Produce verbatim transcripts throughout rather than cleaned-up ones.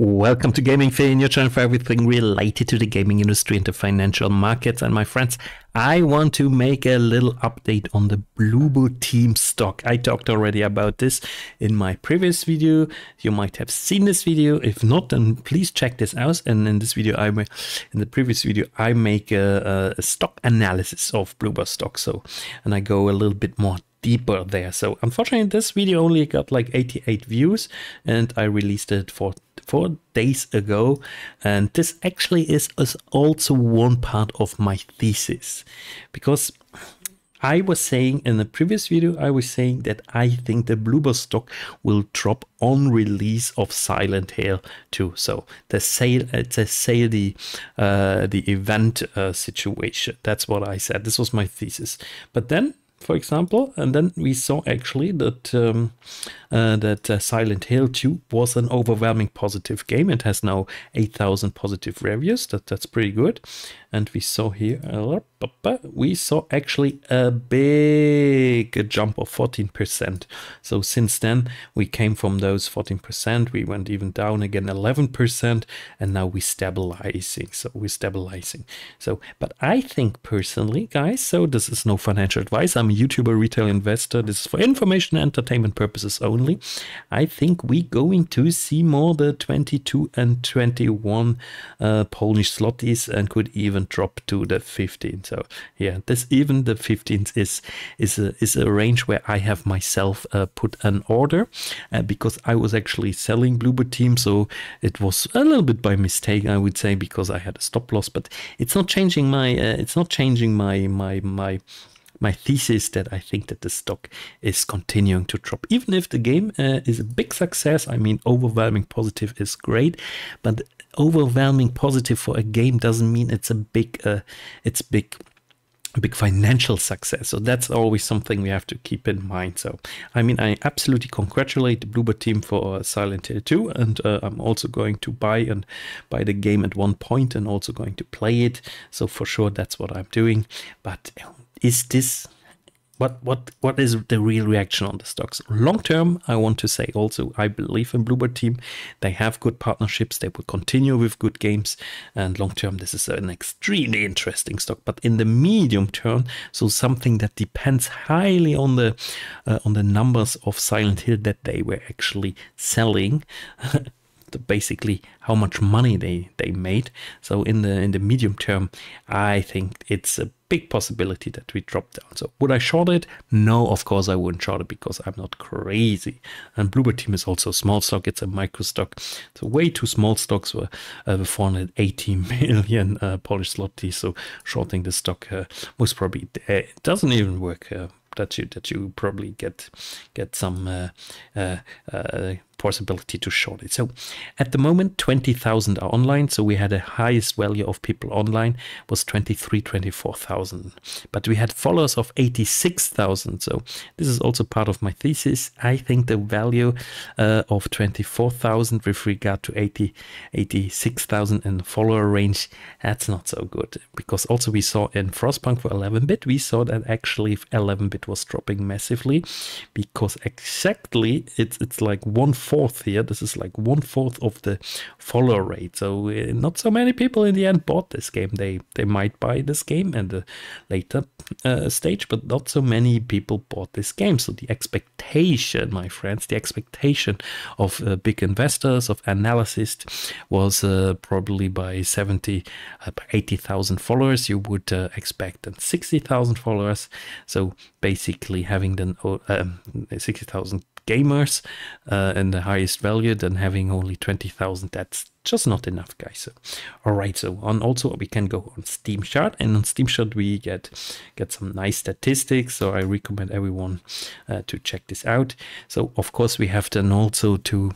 Welcome to Gaming Fail, your channel for everything related to the gaming industry and the financial markets. And my friends, I want to make a little update on the Bloober Team stock. I talked already about this in my previous video. You might have seen this video. If not, then please check this out. And in this video, I in the previous video, I make a, a stock analysis of Bloober stock. So, and I go a little bit more deeper there. So unfortunately, this video only got like eighty-eight views, and I released it for four days ago. And this actually is, is also one part of my thesis, because I was saying in the previous video, I was saying that I think the Bloober stock will drop on release of Silent Hill two. So the sale, it's a sale, the, uh, the event uh, situation. That's what I said. This was my thesis. But then, for example, and then we saw actually that um, uh, that uh, Silent Hill two was an overwhelming positive game. It has now eight thousand positive reviews. That that's pretty good. And we saw here, we saw actually a big jump of fourteen percent. So since then, we came from those fourteen percent. We went even down again eleven percent, and now we're stabilizing. So we're stabilizing. So, but I think personally, guys, so this is no financial advice. I'm a YouTuber, retail investor. This is for information and entertainment purposes only. I think we're going to see more the twenty-two and twenty-one uh, Polish zlotys, and could even drop to the fifteen. So yeah, this even the fifteens is is a, is a range where I have myself uh, put an order, uh, because I was actually selling Bloober Team, so it was a little bit by mistake, I would say, because I had a stop loss. But it's not changing my uh, it's not changing my my my my thesis that I think that the stock is continuing to drop, even if the game uh, is a big success. I mean, overwhelming positive is great, but overwhelming positive for a game doesn't mean it's a big uh, it's big big financial success. So that's always something we have to keep in mind. So I mean, I absolutely congratulate the Bloober Team for Silent Hill two, and uh, I'm also going to buy and buy the game at one point, and also going to play it. So for sure, that's what I'm doing. But is this What what what is the real reaction on the stocks? Long term, I want to say also, I believe in Bloober Team. They have good partnerships. They will continue with good games. And long term, this is an extremely interesting stock. But in the medium term, so something that depends highly on the uh, on the numbers of Silent Hill that they were actually selling. Basically how much money they they made. So in the in the medium term, I think it's a big possibility that we drop down. So would I short it? No, of course I wouldn't short it, because I'm not crazy. And Bloober Team is also a small stock. It's a micro stock. So way too small stocks were uh, four hundred eighty million uh, Polish zloty. So shorting the stock uh, most probably uh, doesn't even work. Uh, that you that you probably get get some uh, uh, uh, possibility to short it. So at the moment, twenty thousand are online. So we had a highest value of people online was twenty-three, twenty-four thousand, but we had followers of eighty-six thousand. So this is also part of my thesis. I think the value uh, of twenty-four thousand with regard to eighty, eighty-six thousand in the follower range, that's not so good, because also we saw in Frostpunk for eleven bit, we saw that actually eleven bit was dropping massively, because exactly it's it's like one fourth here. This is like one fourth of the follower rate. So uh, not so many people in the end bought this game. They they might buy this game at a later uh, stage, but not so many people bought this game. So the expectation, my friends, the expectation of uh, big investors, of analysts, was uh, probably by seventy, eighty thousand followers. You would uh, expect and sixty thousand followers. So basically having then um, sixty thousand gamers uh, and the highest value, than having only twenty thousand. That's just not enough, guys. So, all right. So on also we can go on Steam Chart, and on Steam Chart we get get some nice statistics. So I recommend everyone uh, to check this out. So of course we have then also to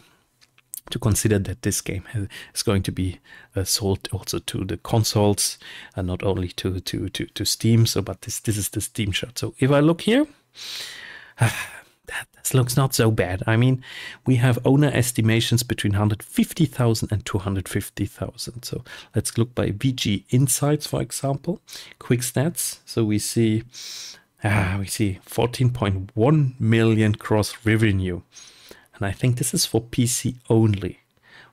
to consider that this game is going to be uh, sold also to the consoles, and not only to to to to Steam. So, but this this is the Steam Chart. So if I look here. That this looks not so bad. I mean, we have owner estimations between one hundred fifty thousand and two hundred fifty thousand. So let's look by V G Insights, for example, quick stats. So we see, ah, we see fourteen point one million cross revenue, and I think this is for P C only.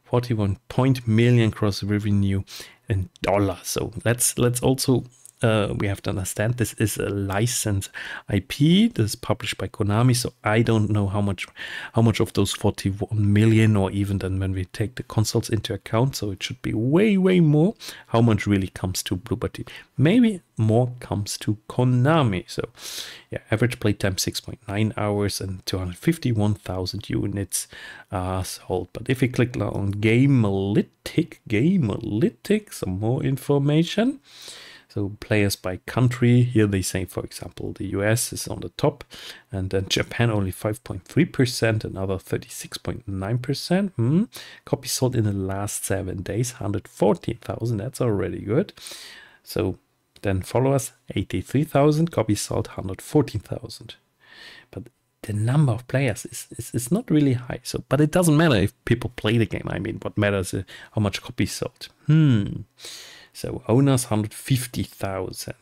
forty-one point million cross revenue in dollars. So let's let's also uh, we have to understand this is a licensed I P. This is published by Konami. So I don't know how much how much of those forty-one million, or even then when we take the consoles into account, so it should be way way more. How much really comes to Bloober Team? Maybe more comes to Konami. So yeah, average playtime six point nine hours and two hundred fifty-one thousand units are sold. But if we click on Gamalytic, Gamalytic, some more information. So players by country, here they say, for example, the U S is on the top, and then Japan only five point three percent, another thirty-six point nine percent. Hmm. Copies sold in the last seven days, one hundred fourteen thousand, that's already good. So then followers, eighty-three thousand, copies sold, one hundred fourteen thousand. But the number of players is, is, is not really high. So, but it doesn't matter if people play the game. I mean, what matters is how much copies sold. Hmm. So owners, one hundred fifty thousand.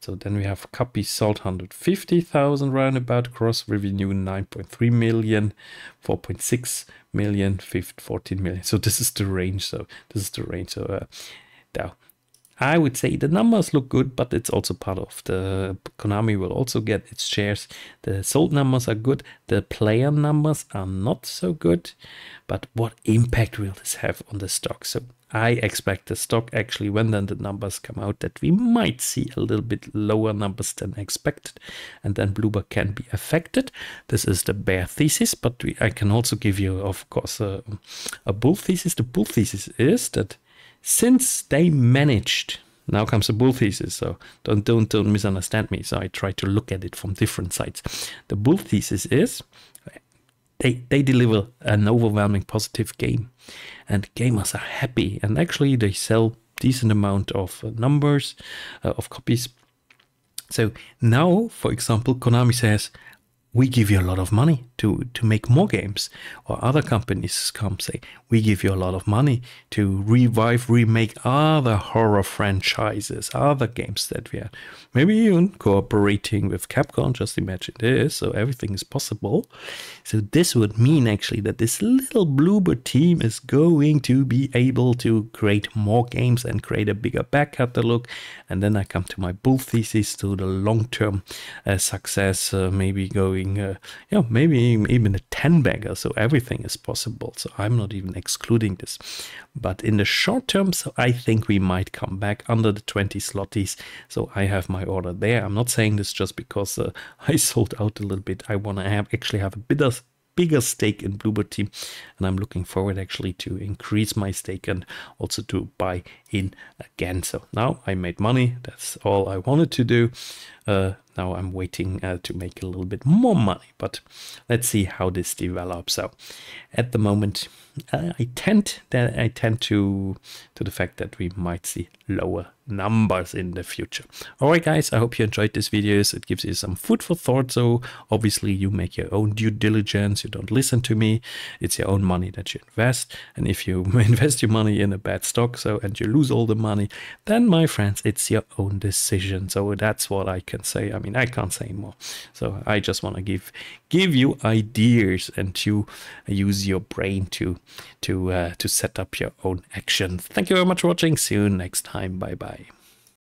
So then we have copies sold, one hundred fifty thousand roundabout, cross revenue, nine point three million, four point six million, fourteen million. So this is the range. So this is the range. So uh, now, I would say the numbers look good, but it's also part of the Konami will also get its shares. The sold numbers are good. The player numbers are not so good. But what impact will this have on the stock? So I expect the stock actually, when then the numbers come out, that we might see a little bit lower numbers than expected, and then Bloober can be affected. This is the bear thesis, but we, I can also give you, of course, a, a bull thesis. The bull thesis is that since they managed, now comes the bull thesis, so don't don't don't misunderstand me. So I try to look at it from different sides. The bull thesis is they they deliver an overwhelming positive game, and gamers are happy, and actually they sell decent amount of numbers uh, of copies. So now, for example, Konami says, we give you a lot of money to, to make more games. Or other companies come say, we give you a lot of money to revive, remake other horror franchises, other games that we are. Maybe even cooperating with Capcom, just imagine this, so everything is possible. So this would mean actually that this little Bloober Team is going to be able to create more games and create a bigger back catalog. And then I come to my bull thesis, to the long-term uh, success, uh, maybe going Uh, you know, maybe even a ten bagger, so everything is possible. So I'm not even excluding this, but in the short term, so I think we might come back under the twenty slotties. So I have my order there. I'm not saying this just because uh, I sold out a little bit. I want to have actually have a bit of bigger stake in Bloober Team, and I'm looking forward actually to increase my stake and also to buy in again. So now I made money, that's all I wanted to do. Uh, now I'm waiting uh, to make a little bit more money, but let's see how this develops. So at the moment uh, I tend that I tend to to the fact that we might see lower numbers in the future. All right guys, I hope you enjoyed this video. It gives you some food for thought. So obviously you make your own due diligence, you don't listen to me, it's your own money that you invest, and if you invest your money in a bad stock, so and you lose all the money, then my friends, it's your own decision. So that's what I can say. I mean, I can't say more. So I just want to give give you ideas, and to use your brain to to uh, to set up your own actions. Thank you very much for watching. See you next time. Bye bye.